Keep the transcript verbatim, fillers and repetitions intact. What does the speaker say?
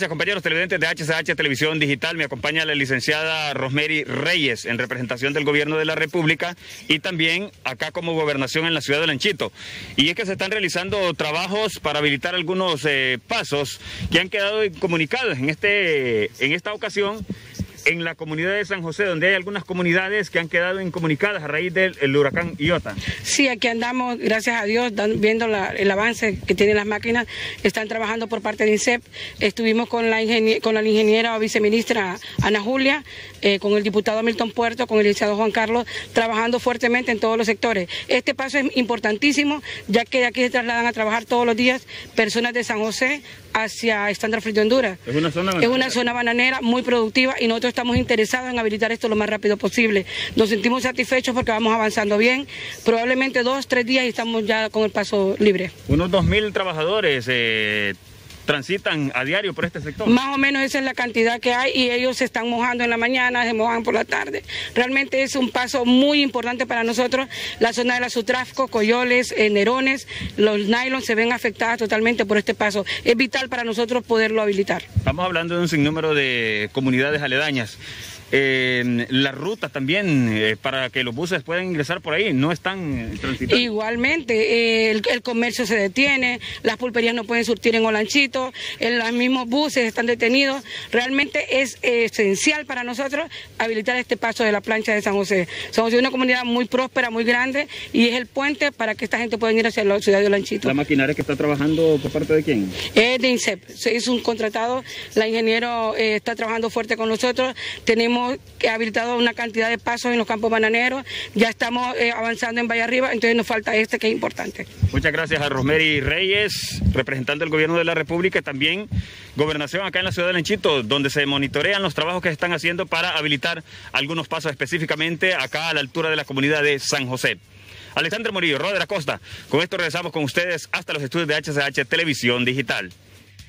Gracias, compañeros televidentes de H C H Televisión Digital. Me acompaña la licenciada Rosemary Reyes en representación del Gobierno de la República y también acá como gobernación en la ciudad de Olanchito. Y es que se están realizando trabajos para habilitar algunos eh, pasos que han quedado incomunicados en, este, en esta ocasión en la comunidad de San José, donde hay algunas comunidades que han quedado incomunicadas a raíz del el huracán Iota. Sí, aquí andamos, gracias a Dios, dan, viendo la, el avance que tienen las máquinas. Están trabajando por parte del INSEP. Estuvimos con la, ingenier con la ingeniera o viceministra Ana Julia, eh, con el diputado Milton Puerto, con el licenciado Juan Carlos, trabajando fuertemente en todos los sectores. Este paso es importantísimo, ya que de aquí se trasladan a trabajar todos los días personas de San José hacia Estandar Frito de Honduras. Es una zona bananera. Es una zona bananera muy productiva y nosotros estamos interesados en habilitar esto lo más rápido posible. Nos sentimos satisfechos porque vamos avanzando bien. Probablemente dos, tres días y estamos ya con el paso libre. Unos dos mil trabajadores eh, transitan a diario por este sector. Más o menos esa es la cantidad que hay y ellos se están mojando en la mañana, se mojan por la tarde. Realmente es un paso muy importante para nosotros. La zona de la Sutrafco, Coyoles, eh, Nerones, los nylons se ven afectadas totalmente por este paso. Es vital para nosotros poderlo habilitar. Estamos hablando de un sinnúmero de comunidades aledañas. Eh, las rutas también eh, para que los buses puedan ingresar por ahí no están transitando. Igualmente eh, el, el comercio se detiene, las pulperías no pueden surtir en Olanchito, en los mismos buses están detenidos. Realmente es eh, esencial para nosotros habilitar este paso de la plancha de San José. San José es una comunidad muy próspera, muy grande y es el puente para que esta gente pueda ir hacia la ciudad de Olanchito. ¿La maquinaria que está trabajando por parte de quién? Es de INSEP, es un contratado. La ingeniero eh, está trabajando fuerte con nosotros. Tenemos que ha habilitado una cantidad de pasos en los campos bananeros, ya estamos eh, avanzando en Valle Arriba, entonces nos falta este que es importante. Muchas gracias a Rosemary Reyes, representante del Gobierno de la República, también gobernación acá en la ciudad de Olanchito, donde se monitorean los trabajos que se están haciendo para habilitar algunos pasos específicamente acá a la altura de la comunidad de San José. Alejandro Morillo, Rodra Costa, con esto regresamos con ustedes hasta los estudios de H C H Televisión Digital.